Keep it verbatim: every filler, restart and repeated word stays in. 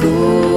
slow.